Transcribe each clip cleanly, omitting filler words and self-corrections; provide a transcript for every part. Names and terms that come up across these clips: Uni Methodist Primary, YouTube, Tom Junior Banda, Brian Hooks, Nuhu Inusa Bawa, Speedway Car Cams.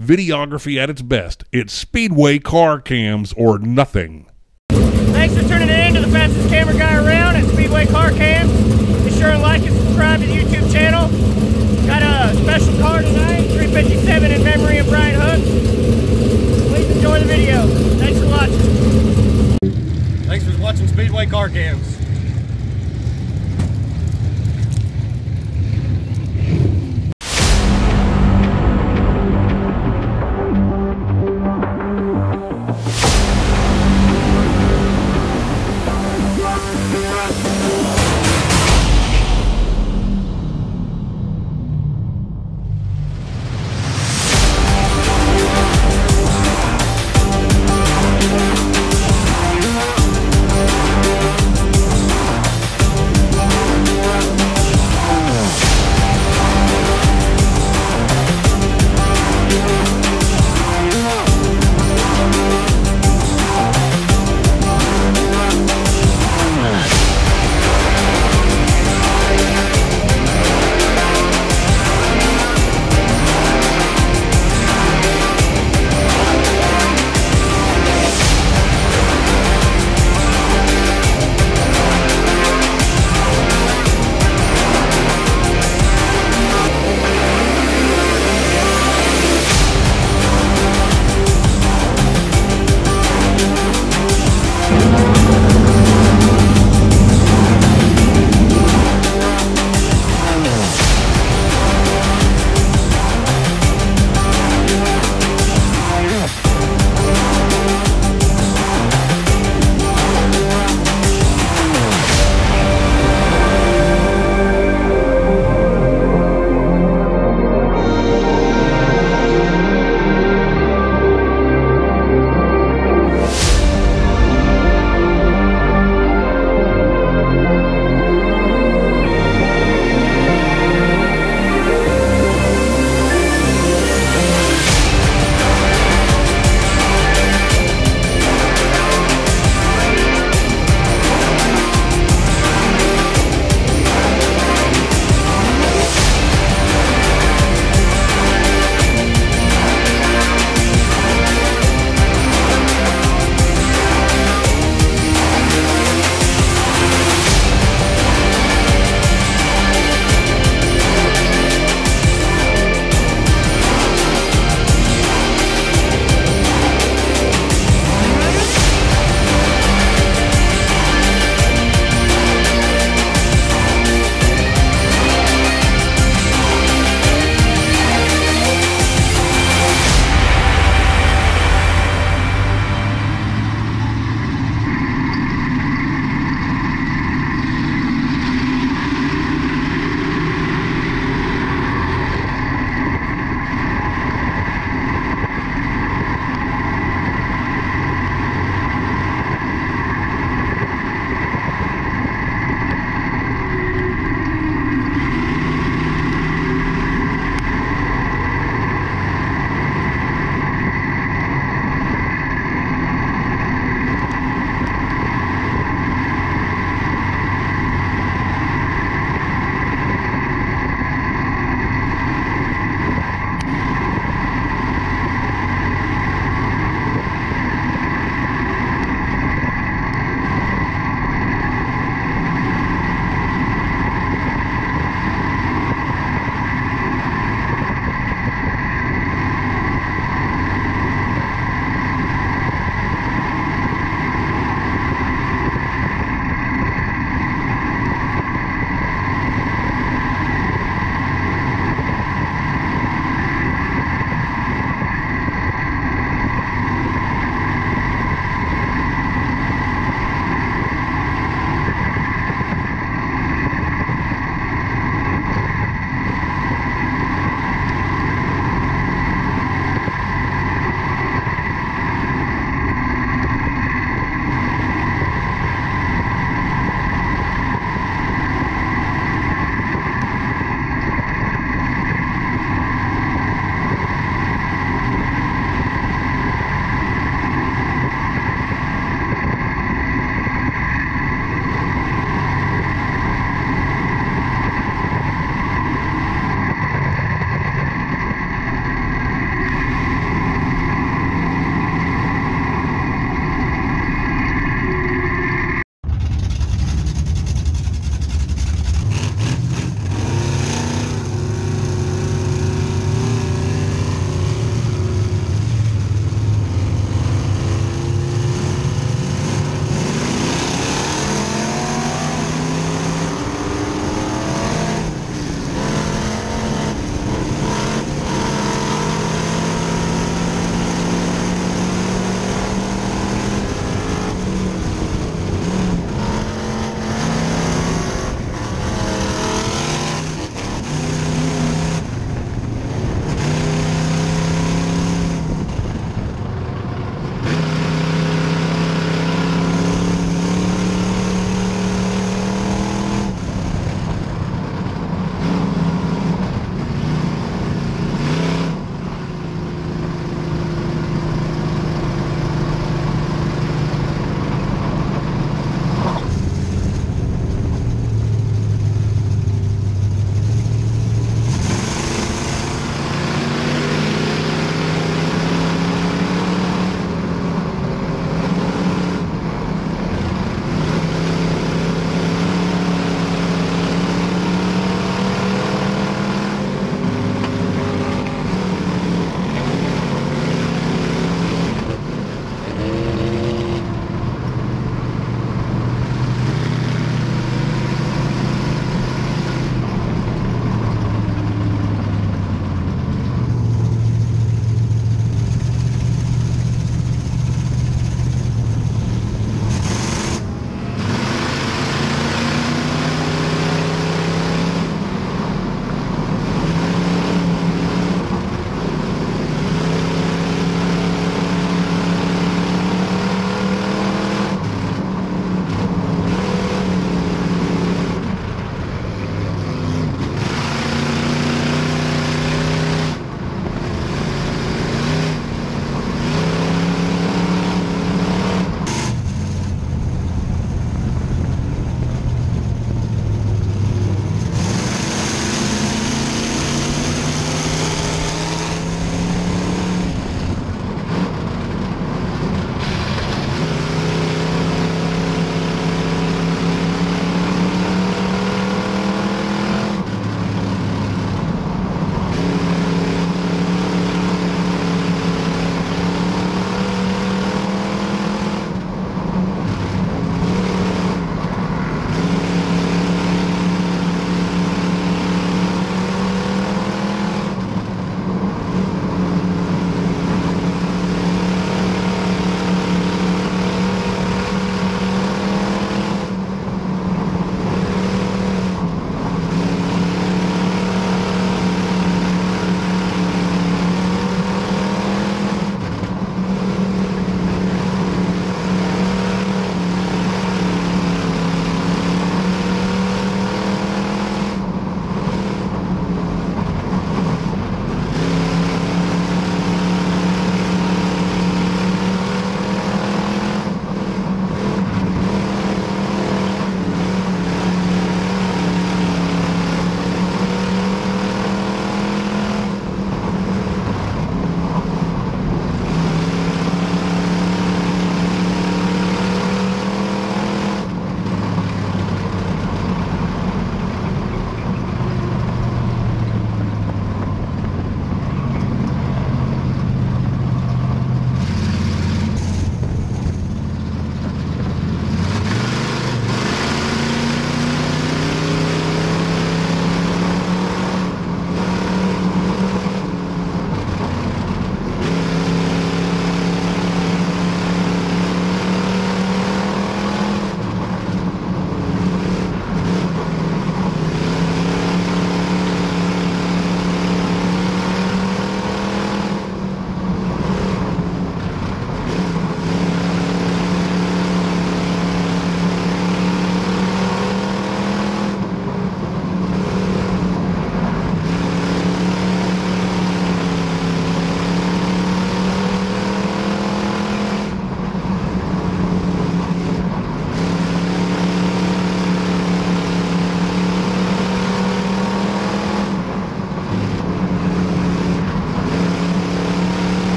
videography at its best. It's Speedway Car Cams or nothing. Thanks for tuning in to the fastest camera guy around at Speedway Car Cams. Be sure and like and subscribe to the YouTube channel. Got a special car tonight, 357 in memory of Brian Hooks. Please enjoy the video. Thanks for watching. Thanks for watching Speedway Car Cams.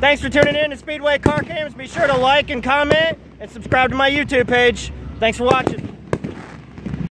Thanks for tuning in to Speedway Car Cams. Be sure to like and comment and subscribe to my YouTube page. Thanks for watching.